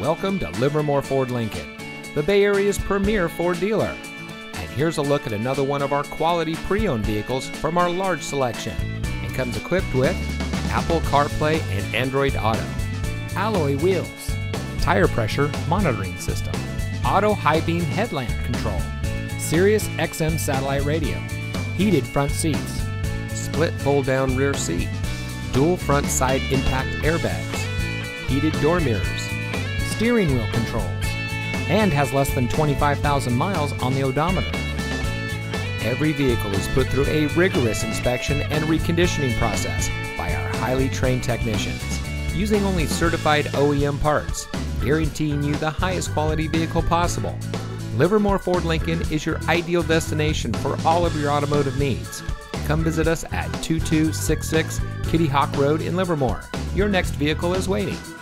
Welcome to Livermore Ford Lincoln, the Bay Area's premier Ford dealer. And here's a look at another one of our quality pre-owned vehicles from our large selection. It comes equipped with Apple CarPlay and Android Auto, alloy wheels, tire pressure monitoring system, auto high beam headlamp control, Sirius XM satellite radio, heated front seats, split fold-down rear seat, dual front side impact airbags, heated door mirrors, steering wheel controls, and has less than 25,000 miles on the odometer. Every vehicle is put through a rigorous inspection and reconditioning process by our highly trained technicians, using only certified OEM parts, guaranteeing you the highest quality vehicle possible. Livermore Ford Lincoln is your ideal destination for all of your automotive needs. Come visit us at 2266 Kitty Hawk Road in Livermore. Your next vehicle is waiting.